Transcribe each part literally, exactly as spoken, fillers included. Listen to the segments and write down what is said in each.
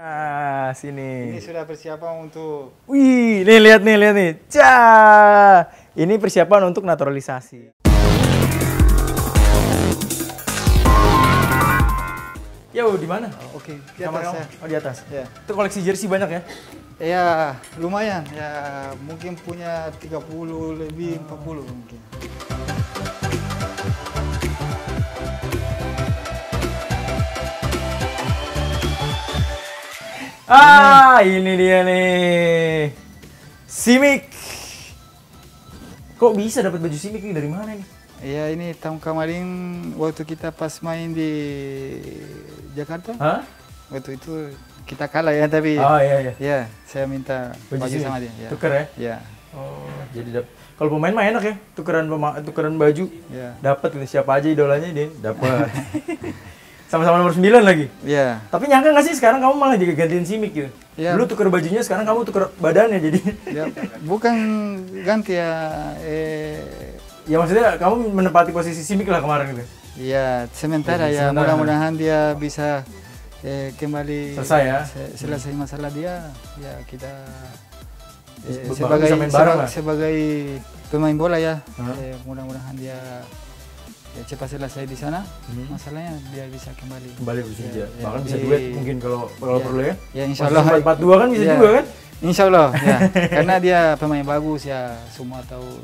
Nah, sini. Ini sudah persiapan untuk. Wih, nih lihat nih lihat nih. Cah, ini persiapan untuk naturalisasi. Yo, di mana? Oh, Oke, okay. di atas ya. Oh, di atas. Ya. Itu koleksi jersey banyak ya? Ya, lumayan. Ya, mungkin punya tiga puluh lebih, oh. empat puluh mungkin. Ah, ini dia nih. Simić. Kok bisa dapat baju Simić nih? Dari mana nih? Ya, ini tahun kemarin waktu kita pas main di Jakarta. Hah? Waktu itu kita kalah ya, tapi oh, iya, iya. Ya, saya minta baju, baju sama dia. Ya. Tuker ya? Ya. Oh, jadi kalau pemain mah enak ya, tukeran tukeran baju. Ya. Dapat gitu, siapa aja idolanya dia dapat. Sama-sama nomor sembilan lagi. Iya. Tapi nyangka nggak sih sekarang kamu malah jadi gantiin Simić gitu? Iya. Dulu tuker bajunya, sekarang kamu tuker badannya jadi. Ya, bukan ganti ya. Eh... Ya maksudnya kamu menempati posisi Simić lah kemarin gitu? Iya, sementara ya, ya mudah-mudahan dia bisa eh, kembali selesai ya. Selesai masalah dia, ya kita eh, sebagai, bareng, sebagai, sebagai pemain bola ya, hmm. eh, mudah-mudahan dia ya cepat selesai di sana, hmm. masalahnya biar bisa kembali kembali bekerja, ya, bahkan ya, bisa duet mungkin kalau kalau ya, perlu ya. Ya insyaallah empat dua kan bisa ya, juga kan? Insyaallah ya, karena dia pemain bagus ya, semua tahu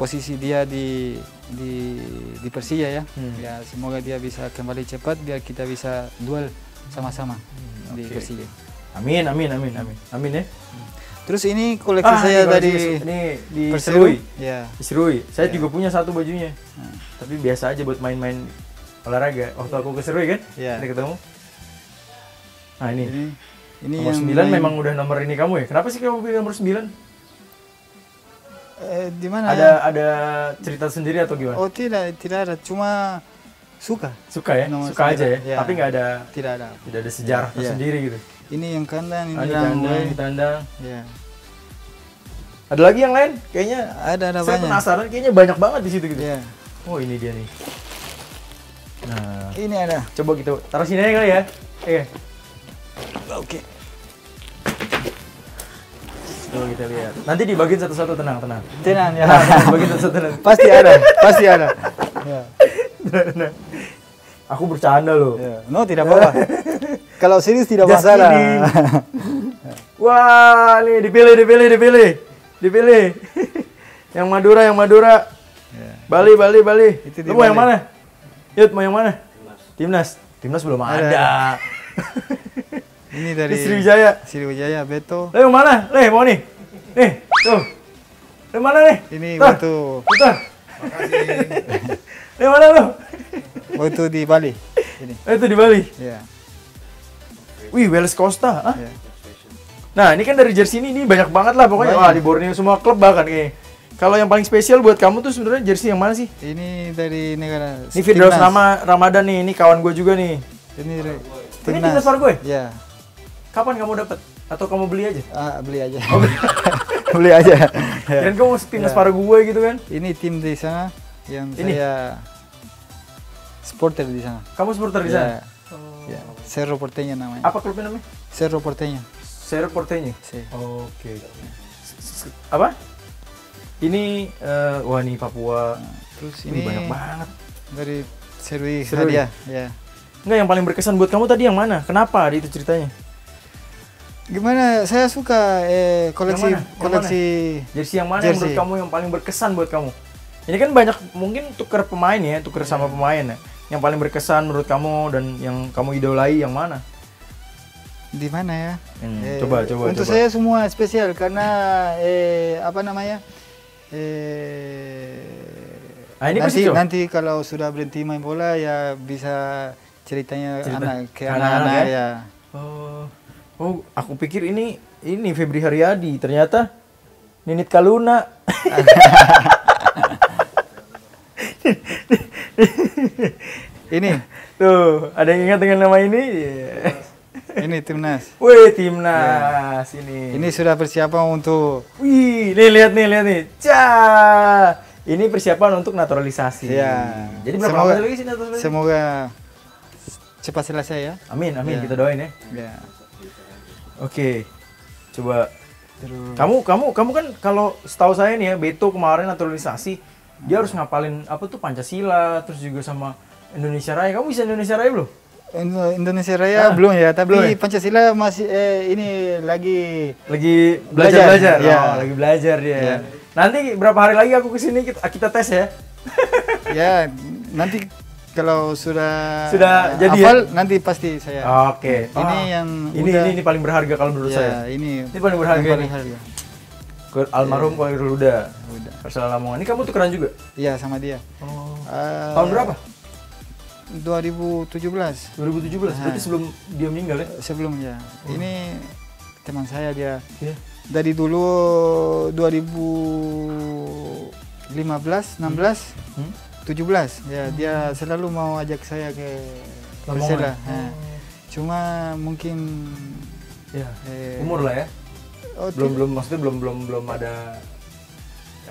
posisi dia di di di Persija ya. Hmm. Ya semoga dia bisa kembali cepat biar kita bisa duel sama-sama hmm, di okay. Persija. Amin amin amin amin amin ya. Hmm. Terus ini koleksi ah, saya dari di Serui. Ya. Di Serui. Saya ya. juga punya satu bajunya. Hmm. Tapi biasa aja buat main-main olahraga. Waktu aku ke Serui kan, ya. Kita ketemu. Nah, ini. Ini, ini nomor sembilan main... memang udah nomor ini kamu ya. Kenapa sih kamu pilih nomor sembilan? Eh, di mana? Ada ya? Ada cerita sendiri atau gimana? Oh, tidak, tidak ada. Cuma suka. Suka ya? Nomor suka sembilan. Aja ya. Ya. Tapi nggak ada tidak ada. Tidak ada sejarah ya. Tersendiri gitu. Ini yang kandang, ini yang kandang, kandang. Ya. Ada lagi yang lain? Kayaknya ada, ada saya banyak. Penasaran, kayaknya banyak banget di situ gitu. Ya. Oh ini dia nih. Nah, ini ada. Coba kita taruh sini aja kali ya. Eh. Oke. Okay. Coba kita lihat. Nanti dibagiin satu-satu, tenang, tenang. Tenang ya. Bagiin satu-satu. Tenang. Pasti ada, pasti ada. Ya. Aku bercanda loh. Ya. No, tidak apa-apa. Kalau serius tidak just masalah. Wah, ini dipilih, dipilih, dipilih, dipilih. Yang Madura, yang Madura. Yeah. Bali, Bali, Bali. Lu mau yang mana? Yud, mau yang mana? Timnas. Timnas belum ada. ada. Ini dari Sriwijaya. Sriwijaya, Beto. Lu yang mana? Leh, mau nih. Nih, tuh. Lu mana nih? Ini Beto. Betul. Makasih. Lu mana lu? Waktu di Bali. Ini. Itu di Bali. Iya. Wih, Wales Costa, ah? Yeah. Nah, ini kan dari jersey ini, ini banyak banget lah pokoknya. Wah, di Borneo semua klub bahkan kayaknya. Kalau yang paling spesial buat kamu tuh sebenarnya jersey yang mana sih? Ini dari negara. Ini Firdaus nama Ramadhan nih, ini kawan gue juga nih. Ini dari Ini tindaspar gue? Iya. Kapan kamu dapat? Atau kamu beli aja? Ah, beli aja. Oh, beli. Beli aja. Kirain kamu tindaspar gue gitu kan? Ini tim di sana yang ini. Saya supporter di sana. Kamu supporter di sana? Yeah. Ya, Cerro Porteño namanya. Apa klubnya namanya? Cerro Porteño. Cerro Porteño. Si. Oke. Okay. Apa? Ini uh, wah ini Papua. Nah, terus ini, ini banyak banget dari Serui Haryadi. Ya. Enggak yang paling berkesan buat kamu tadi yang mana? Kenapa ada itu ceritanya? Gimana? Saya suka eh, koleksi yang yang koleksi jersey yang mana jersey. Yang menurut kamu yang paling berkesan buat kamu? Ini kan banyak mungkin tuker pemain ya, tuker sama pemain ya. Yang paling berkesan menurut kamu dan yang kamu idolai yang mana? Di mana ya? Hmm, eh, coba, coba. Untuk coba. Saya semua spesial karena eh, apa namanya? Eh, ah, ini nanti, nanti kalau sudah berhenti main bola ya bisa ceritanya Cerita. anak ke anak-anak ya. ya. Oh, oh, aku pikir ini ini Febri Haryadi, ternyata Ninit Kaluna. Ini tuh ada yang ingat dengan nama ini? Yeah. Ini timnas. Wih timnas yeah. Ini. Ini sudah persiapan untuk. Wih, nih lihat nih lihat nih. Cah, ini persiapan untuk naturalisasi. Ya. Yeah. Jadi berapa semoga, lama lagi sih naturalisasi? Semoga cepat selesai ya. Amin amin yeah. Kita doain ya. Yeah. Oke, coba. Terus. Kamu, kamu, kamu kan kalau setahu saya nih ya, Beto kemarin naturalisasi, hmm. dia harus ngapalin apa tuh Pancasila, terus juga sama Indonesia Raya. Kamu bisa Indonesia Raya belum? Indonesia Raya nah. belum ya, tapi belum ya? Pancasila masih eh, ini lagi lagi belajar belajar, ya. oh, lagi belajar dia. Ya. Nanti berapa hari lagi aku kesini kita, kita tes ya. Ya, nanti kalau sudah sudah jadi hafal, ya? Nanti pasti saya. Oke. Okay. Oh. Ini yang ini, udah, ini ini paling berharga kalau menurut ya, saya. Ini ini paling berharga. Paling berharga. Almarhum Choirul Huda. Persela Lamongan. Ini kamu tukeran juga? Iya, sama dia. Oh. Uh, Tahun berapa? dua ribu tujuh belas. dua ribu tujuh belas. Nah, berarti sebelum dia meninggal ya? Sebelumnya. Oh. Ini teman saya dia. Yeah. Dari dulu dua ribu lima belas, enam belas, hmm. tujuh belas. Ya, hmm. dia selalu mau ajak saya ke Persela. Nah, cuma mungkin ya, eh, umur lah ya. Oh, belum belum maksudnya belum belum belum ada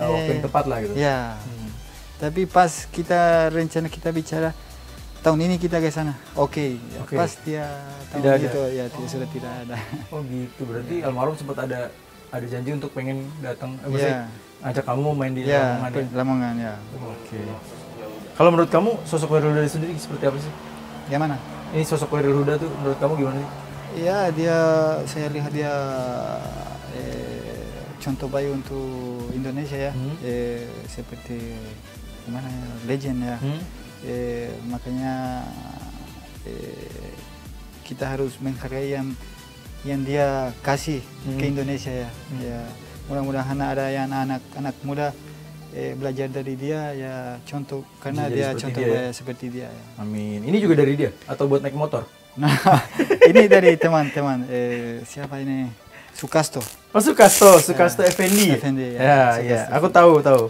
eh, waktu yang tepat lah gitu. Ya. Hmm. Tapi pas kita rencana kita bicara tahun ini kita ke sana. Oke, okay. okay. Pas dia tahun itu ya oh. sudah tidak ada. Oh gitu, berarti ya. Almarhum sempat ada ada janji untuk pengen datang, eh, yeah. ajak kamu main di yeah. Lamongan ya? Lamongan ya. Oke. Okay. Kalau menurut kamu sosok Weryl Huda sendiri seperti apa sih? Yang mana? Ini sosok Weryl Huda tuh menurut kamu gimana sih? Iya dia, saya lihat dia eh, contoh baik untuk Indonesia ya, hmm. eh, seperti gimana ya, legend ya. Hmm. Eh, makanya eh, kita harus menghargai yang yang dia kasih hmm. ke Indonesia ya. Hmm. Ya mudah-mudahan ada yang anak-anak muda eh, belajar dari dia ya contoh karena jadi dia contoh dia, ya? Seperti dia. Ya. Amin. Ini juga dari dia atau buat naik motor? Nah, ini dari teman-teman eh, siapa ini? Sukasto. Oh Sukasto, Sukasto Ependi. Ependi ya. Ya, Sukasto ya. Aku tahu tahu.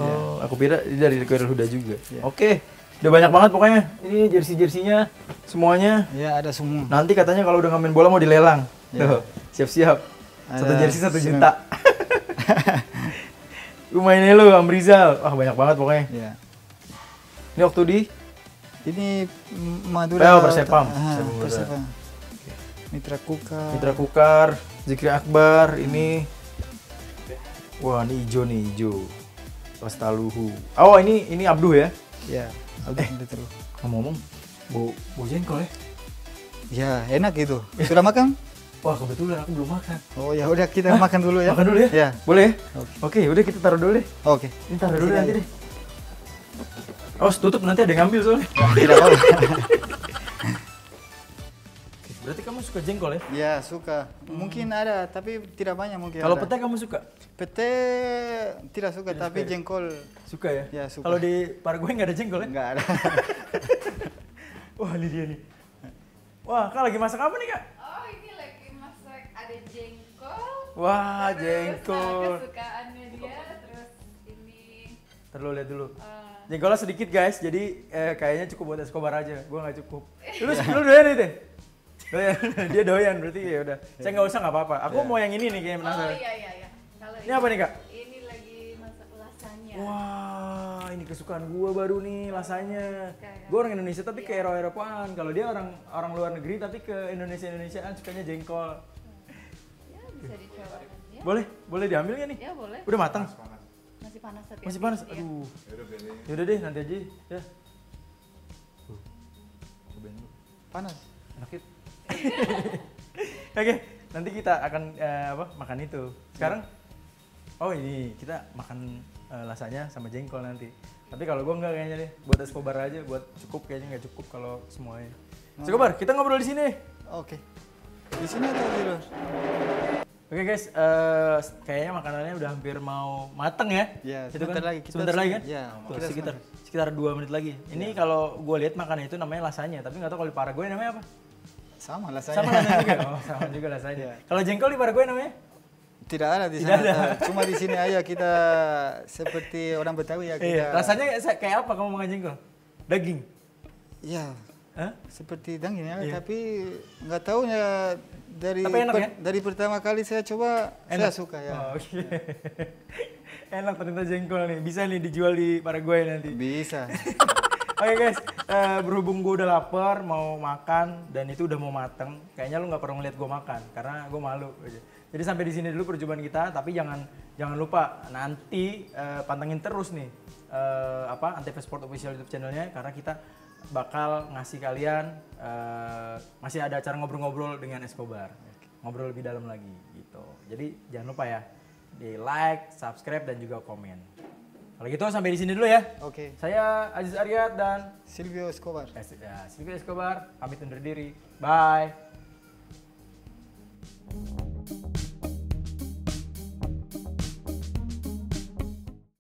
Oh, aku kira dari Choirul Huda juga. Yeah. Oke, okay. Udah banyak banget pokoknya. Ini jersey-jersinya semuanya. Iya, yeah, ada semua. Nanti katanya kalau udah ngamen bola mau dilelang. Yeah. Tuh, siap-siap. Satu jersey satu juta. Lumayan lo, Amrizal. Wah, banyak banget pokoknya. Yeah. Ini waktu di? Ini Madura. Oh, Persipam. Persipam. Okay. Mitra Kukar. Mitra Kukar, Zikri Akbar. Hmm. Ini. Wah, ini hijau nih hijau. Pastaluhu. Oh ini ini Abduh ya? Ya. Abduh eh, terus. Ngomong-ngomong, Bo Bojenko ya? Ya enak itu. Sudah makan? Wah kebetulan aku belum makan. Oh ya udah kita Hah? makan dulu ya. Makan dulu ya? Ya. Boleh? Ya? Oke. Okay. Okay, udah kita taruh dulu deh. Oke. Okay. Ini taruh dulu nanti deh. Awas tutup nanti ada yang ngambil soalnya. Tidak apa. Berarti kamu suka jengkol ya? Ya suka. Mungkin hmm. ada, tapi tidak banyak mungkin. Kalau pete kamu suka? Pete tidak suka, tidak tapi suka jengkol. Suka ya? Ya suka. Kalau di Paraguay nggak ada jengkol ya? Nggak ada. Wah ini dia nih. Wah kak lagi masak apa nih kak? Oh ini lagi masak ada jengkol. Wah terus jengkol. Kesukaannya dia terus ini. Terlalu lihat dulu. Uh. Jengkolnya sedikit guys, jadi eh, kayaknya cukup buat Escobar aja. Gua nggak cukup. Lu lu doyan itu? Doyan. Dia doyan berarti ya udah. Saya nggak usah nggak apa-apa. Aku yeah. mau yang ini nih kayaknya penasaran. Oh iya iya iya. Kalau ini, ini apa nih kak? Ini lagi masak lasanya. Wah ini kesukaan gua baru nih lasanya. Gua orang Indonesia tapi yeah. ke Eropa-Eropaan. Kalau dia orang orang luar negeri tapi ke Indonesia-Indonesiaan sukanya jengkol. Ya bisa dicoba. Ya. Boleh boleh diambil nggak nih? Ya boleh. Udah matang. Panas, panas. Masih panas. Hati -hati Masih panas. Ya. Aduh. Ya udah deh nanti aja ya. Cobain dulu. Panas. Enak. Oke, okay, nanti kita akan uh, apa, makan itu. Sekarang, oh ini kita makan uh, lasanya sama jengkol nanti. Tapi kalau gue enggak kayaknya deh, buat Escobar aja, buat cukup kayaknya nggak cukup kalau semuanya. Escobar, kita ngobrol di sini. Oke. Okay. Di sini atau di luar? Oke okay guys, uh, kayaknya makanannya udah hampir mau mateng ya. Iya. Sebentar kan? lagi. Kita sebentar lagi kan? Iya. Sekitar semangat. sekitar dua menit lagi. Ini ya. Kalau gue lihat makannya itu namanya lasanya, tapi nggak tahu kalau di Paraguay namanya apa. Sama lah saya. Sama lah juga. Oh, sama juga lah saya. Yeah. Kalau jengkol di Paraguay namanya? Tidak ada di sana. Ada. Cuma di sini aja kita seperti orang Betawi ya kita. Iya. Rasanya kayak apa kamu makan jengkol? Daging. Iya. Huh? Seperti daging ya, iya. tapi nggak tahu ya dari enak, per, ya? dari pertama kali saya coba enak. saya suka ya. Oh, okay. Enak ternyata jengkol nih. Bisa nih dijual di Paraguay nanti. Bisa. Oke okay guys, uh, berhubung gue udah lapar, mau makan, dan itu udah mau mateng, kayaknya lu nggak perlu ngeliat gue makan, karena gue malu. Jadi sampai di sini dulu perjumpaan kita, tapi jangan jangan lupa nanti uh, pantengin terus nih uh, apa Antv Sport Official YouTube channelnya, karena kita bakal ngasih kalian uh, masih ada acara ngobrol-ngobrol dengan Escobar, ngobrol lebih dalam lagi gitu. Jadi jangan lupa ya di like, subscribe, dan juga komen. Kalau gitu sampai di sini dulu ya. Oke. Okay. Saya Aziz Ariadh dan Silvio Escobar. Eh, ya, Silvio Escobar pamit undur diri. Bye.